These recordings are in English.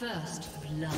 First blood.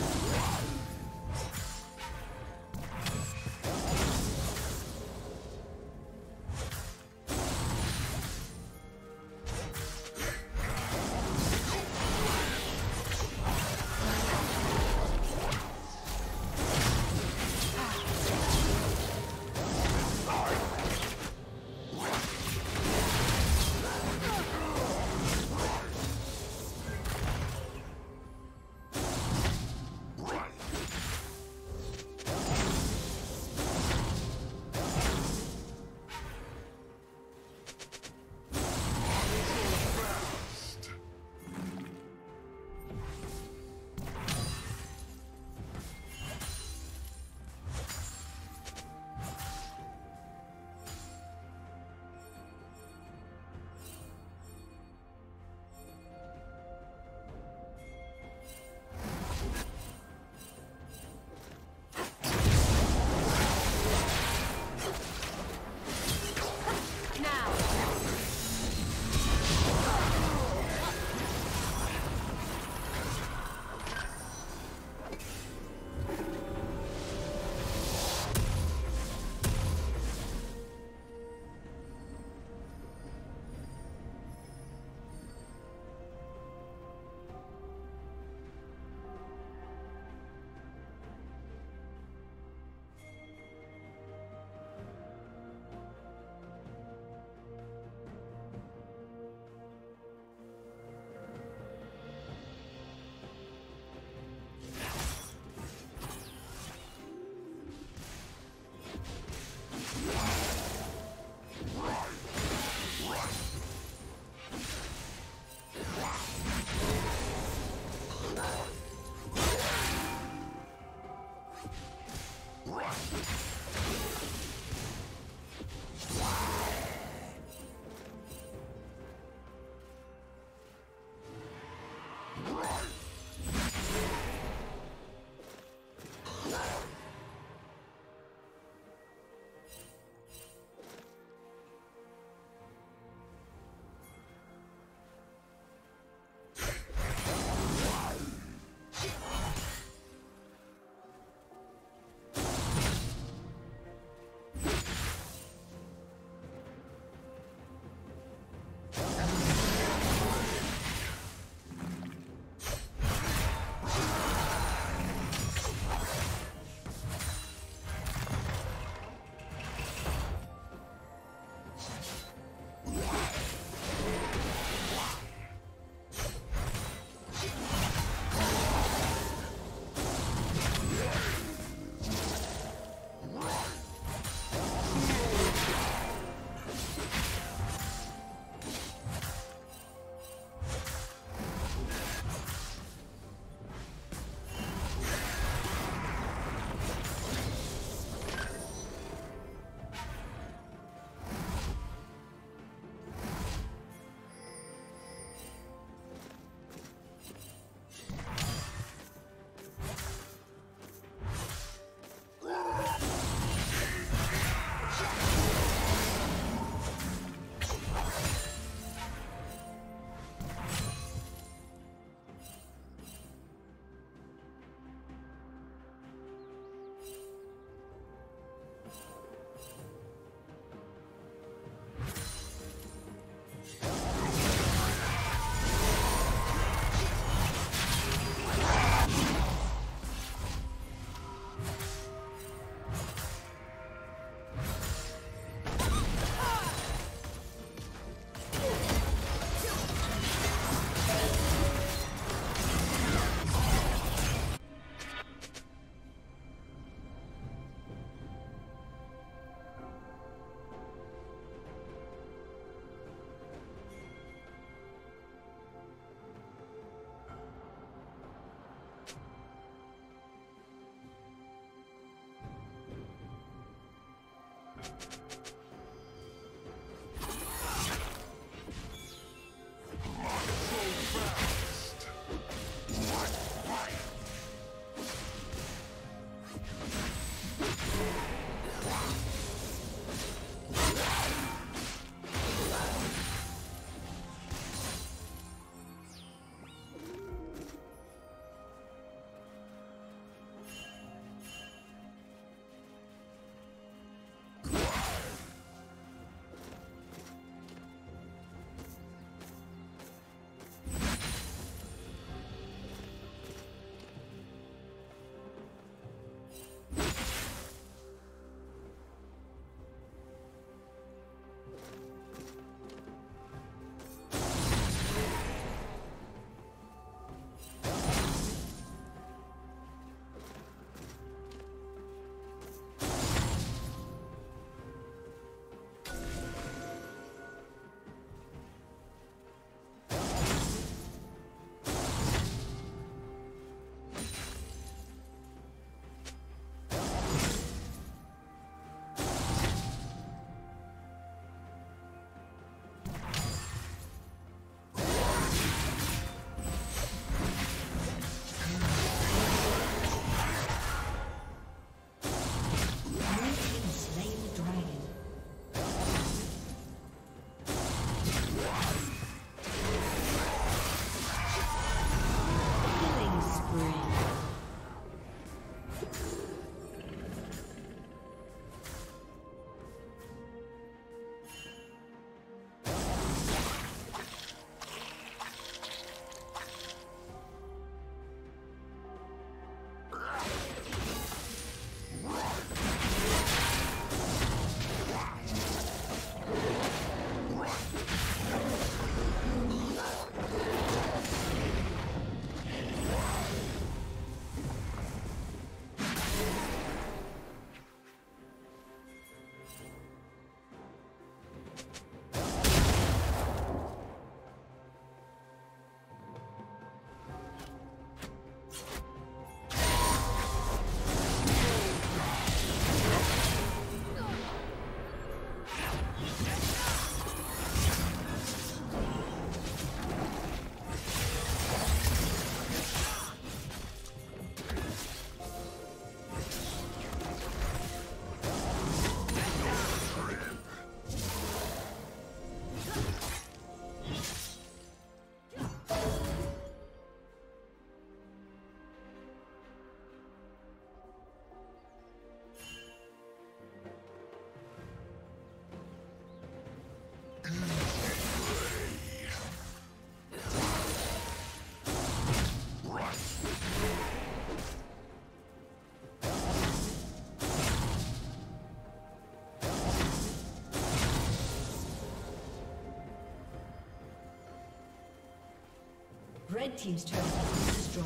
Red team's turret has been destroyed.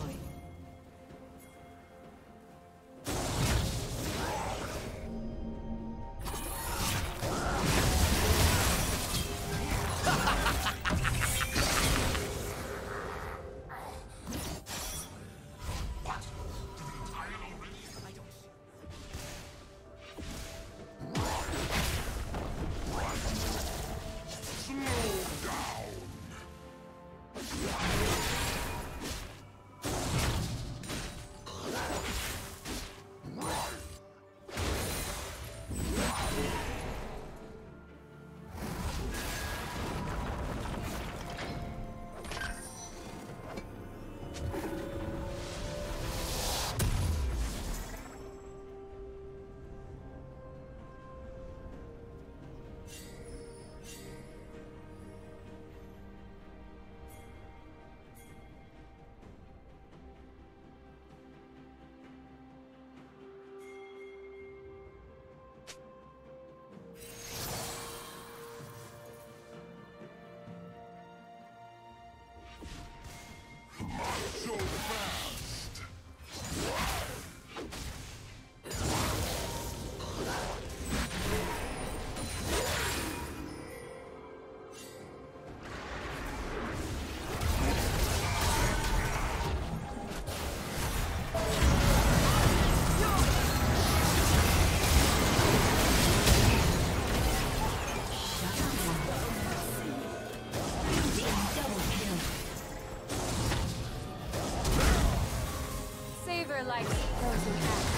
Like those who have.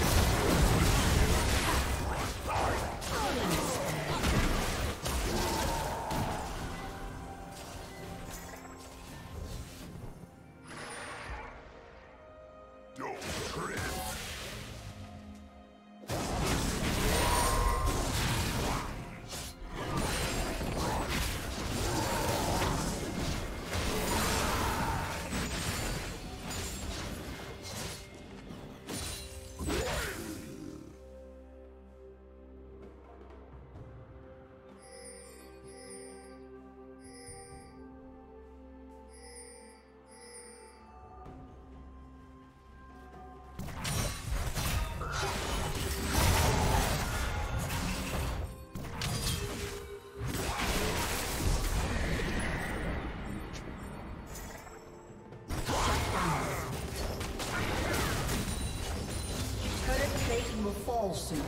Soon.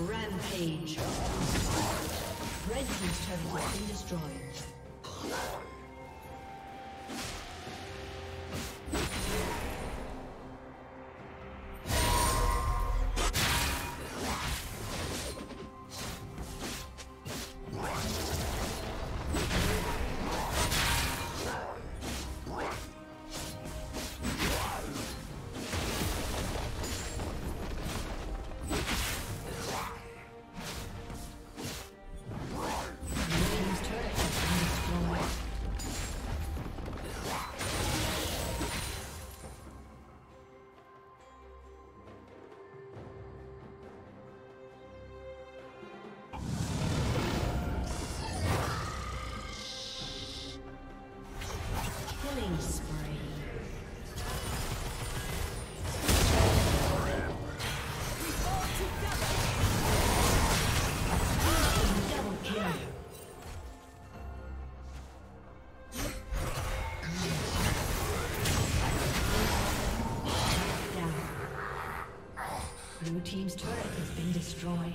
Rampage. Red team's turret has been destroyed. Turret has been Blue team's turret has been destroyed.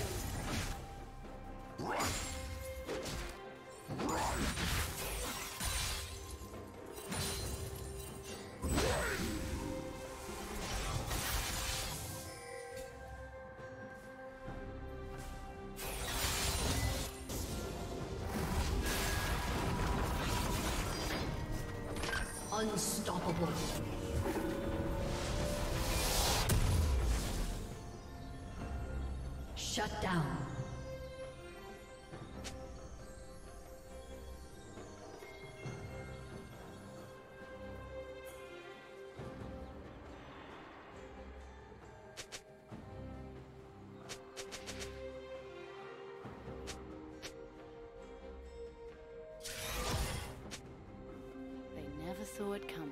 Unstoppable. Shut down. They never saw it coming.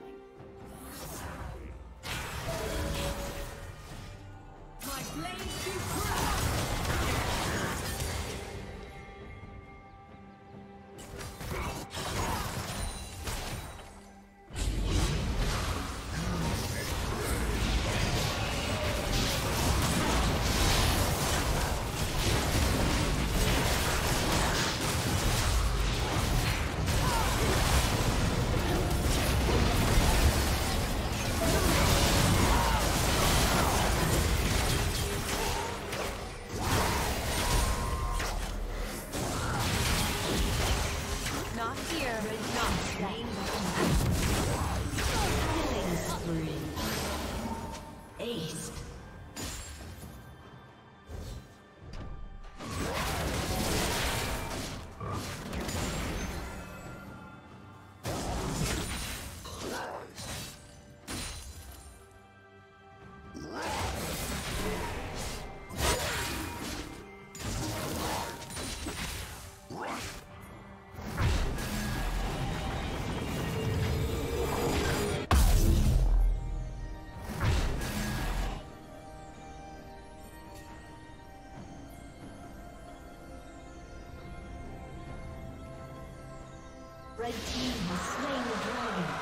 Red team has slain the dragon.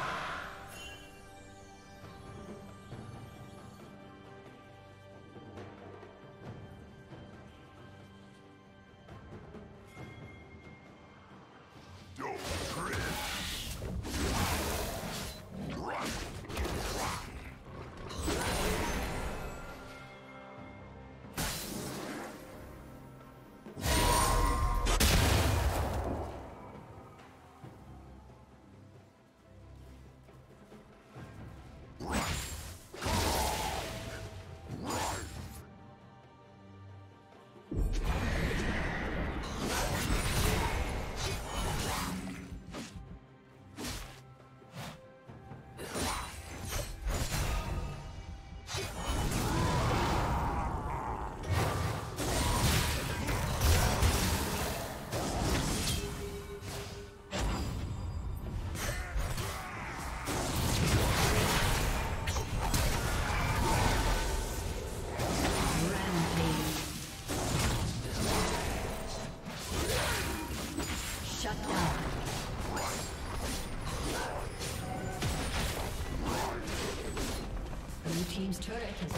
Team's turret has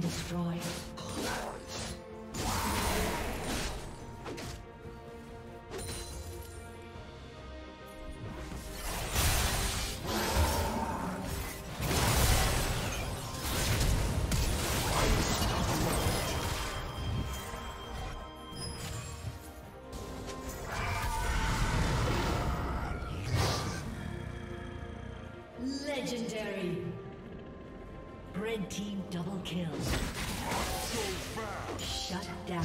been destroyed. Legendary. Red team double kill. So fast. Shut down.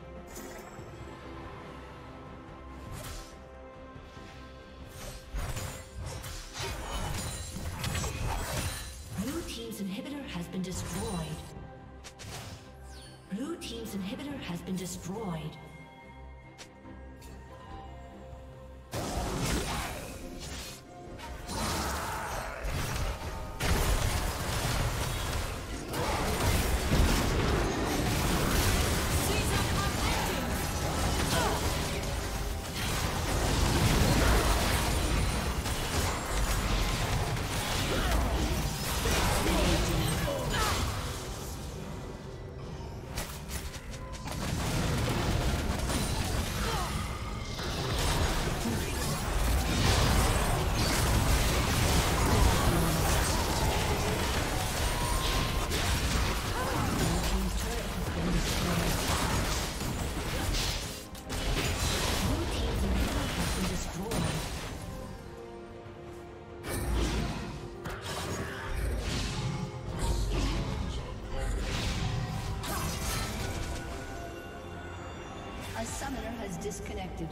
has been destroyed. Blue team's inhibitor has been destroyed. A summoner has disconnected.